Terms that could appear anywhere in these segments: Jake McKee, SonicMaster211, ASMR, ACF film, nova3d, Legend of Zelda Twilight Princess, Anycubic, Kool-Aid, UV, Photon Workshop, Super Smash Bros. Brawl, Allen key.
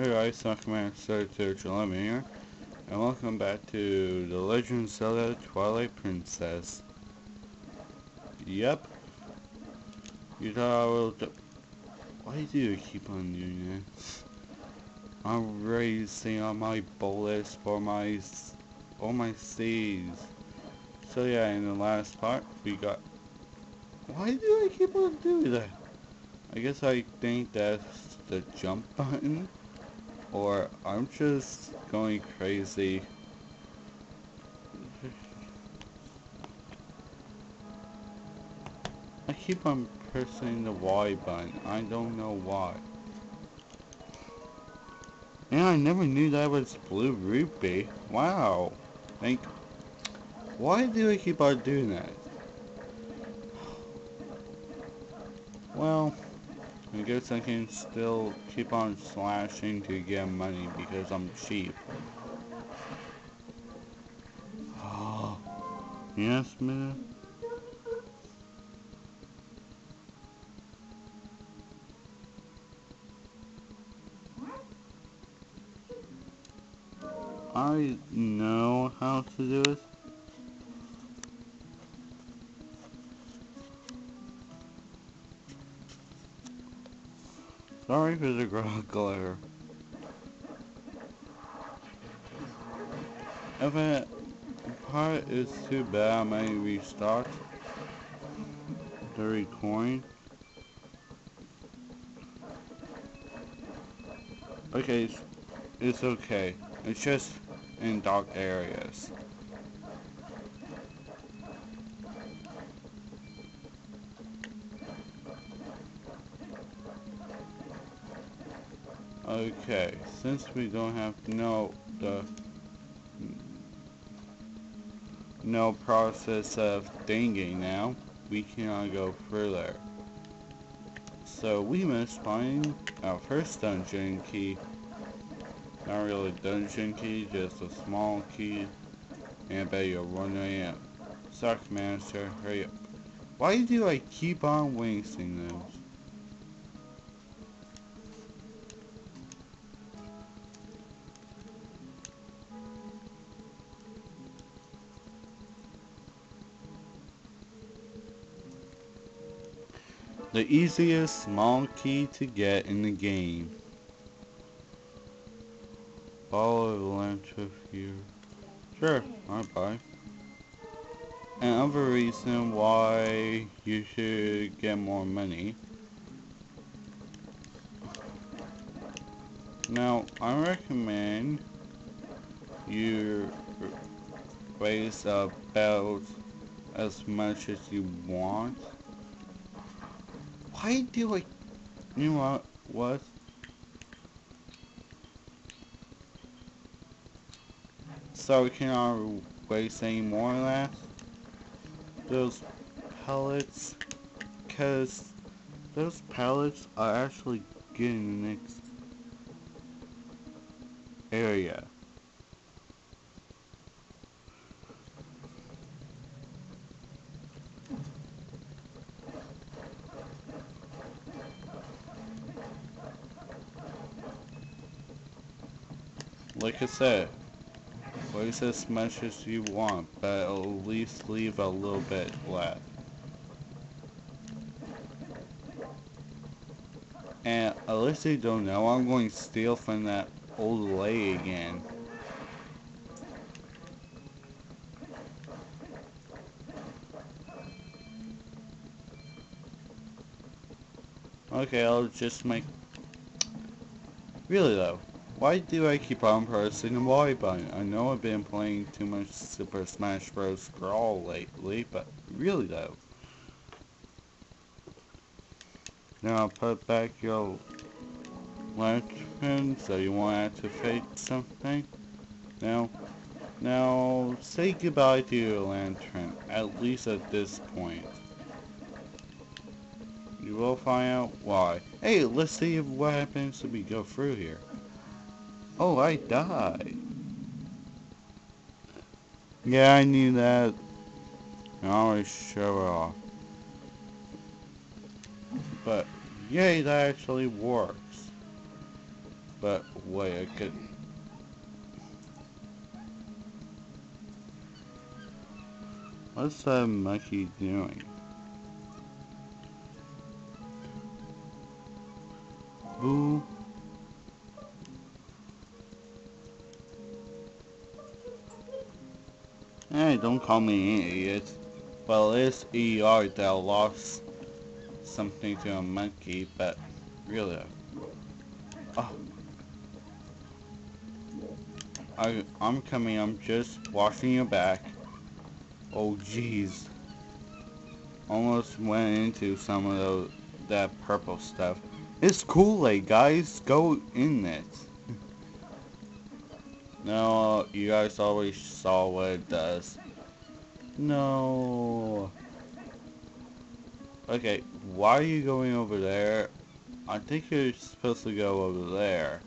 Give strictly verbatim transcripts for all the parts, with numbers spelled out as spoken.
Hey guys, SonicMaster two eleven here, and welcome back to the Legend of Zelda Twilight Princess. Yep. You thought I will do- Why do you keep on doing this? I'm racing on my bullets for my- all my C's. So yeah, in the last part, we got- Why do I keep on doing that? I guess I think that's the jump button. Or I'm just going crazy. I keep on pressing the Y button. I don't know why. And I never knew that was Blue Rupee. Wow. Like, why do I keep on doing that? Well, I guess I can still keep on slashing to get money because I'm cheap. Oh, yes, man. I know how to do it. Sorry for the glare. If a part is too bad, I may restart the recording. Okay, it's, it's okay. It's just in dark areas. Okay, since we don't have no the no process of dinging now, we cannot go further. So we must find our first dungeon key. Not really a dungeon key, just a small key. And I bet you're wondering, Sock Master, hurry up. Why do I keep on wasting those? The easiest small key to get in the game. Follow the lamp to here. Sure, I'll buy. Another reason why you should get more money. Now, I recommend you raise about as much as you want. Why do I, you know what, what? So can I waste any more of that? Those pellets, cause those pellets are actually good in the next area. Like I said, waste as much as you want, but at least leave a little bit left. And unless you don't know, I'm going to steal from that old lady again. Okay, I'll just make... Really though. Why do I keep on pressing the Y button? I know I've been playing too much Super Smash Bros. Brawl lately, but really though. Now I'll put back your left pin so you won't activate something. Now, now say goodbye to your lantern, at least at this point. You will find out why. Hey, let's see what happens if we go through here. Oh, I died. Yeah, I knew that. I always show it off. But, yay, that actually works. But wait, I couldn't. What's that monkey doing? Boo. Hey, don't call me an idiot. Well, it's E R that lost something to a monkey, but really. Oh. I, I'm coming, I'm just watching your back. Oh jeez. Almost went into some of those, that purple stuff. It's Kool-Aid, guys. Go in it. No, you guys always saw what it does. No. Okay, why are you going over there? I think you're supposed to go over there.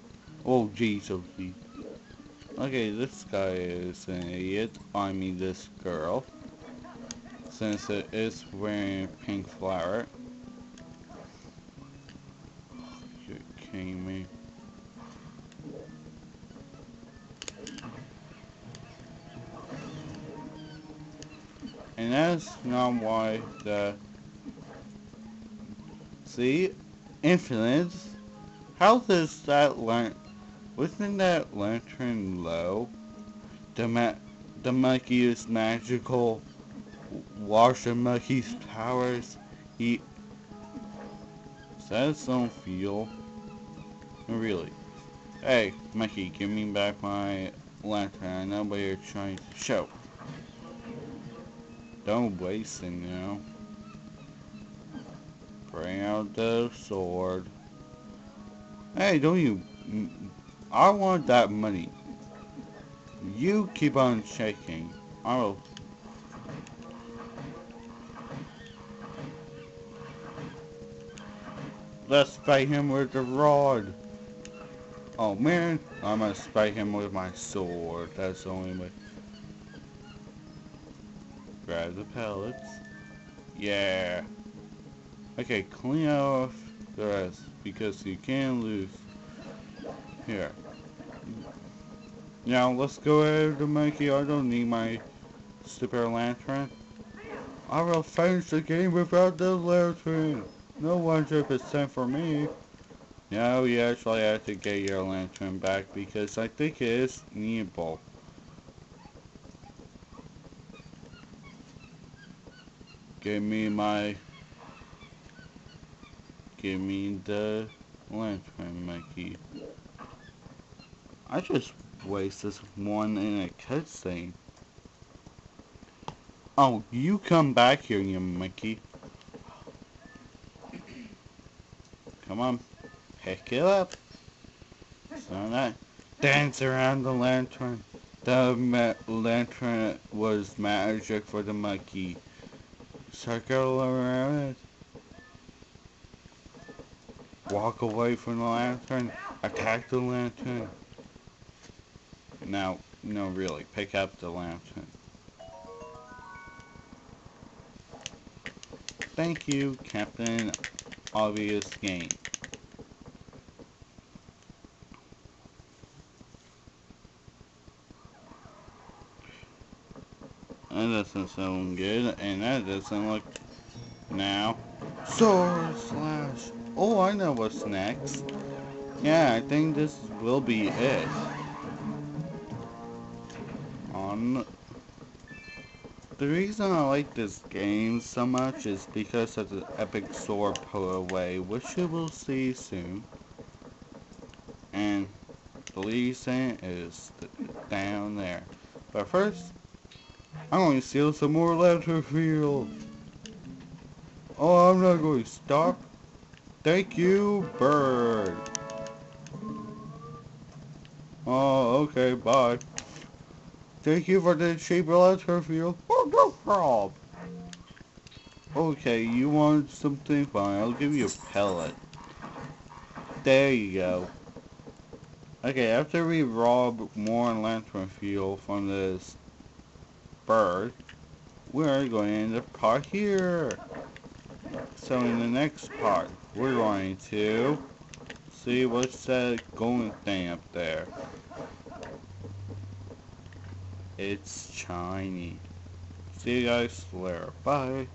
Oh jeez, oh jeez. Okay, this guy is an idiot. I mean this girl. Since it is wearing a pink flower. You're kidding me. And that's not why the... See? Infinite? How does that learn... Wasn't that lantern low? The ma the monkey is magical. Wash the monkey's powers. He says don't feel. Really. Hey, monkey, give me back my lantern. I know what you're trying to show. Don't waste it now. Bring out the sword. Hey, don't you... I want that money. You keep on shaking. I will. Let's fight him with the rod. Oh man, I must fight him with my sword. That's the only way. Grab the pellets. Yeah. Okay, clean off the rest because you can lose. Here. Now let's go over to monkey. I don't need my super lantern. I will finish the game without the lantern. No one hundred percent for me. Now you actually have to get your lantern back because I think it is needable. Give me my... Give me the lantern, monkey. I just waste this one in a cutscene. Oh, you come back here, you monkey. Come on, pick it up. So that dance around the lantern. The ma lantern was magic for the monkey. Circle around it. Walk away from the lantern. Attack the lantern. Now, no, really, pick up the lantern. Thank you, Captain Obvious Game. That doesn't sound good, and that doesn't look... Now... Sword slash... Oh, I know what's next. Yeah, I think this will be it. The reason I like this game so much is because of the epic sword pull-away, which you will see soon. And the reason is down there. But first, I'm going to steal some more letter field. Oh, I'm not going to stop. Thank you, bird. Oh, okay, bye. Thank you for the cheap letter field. Oh, no problem. Okay, you want something? Fine, I'll give you a pellet. There you go. Okay, after we rob more lantern fuel from this bird, we're going to end the part here. So in the next part, we're going to See, what's that golden thing up there? It's shiny. See you guys later. Bye.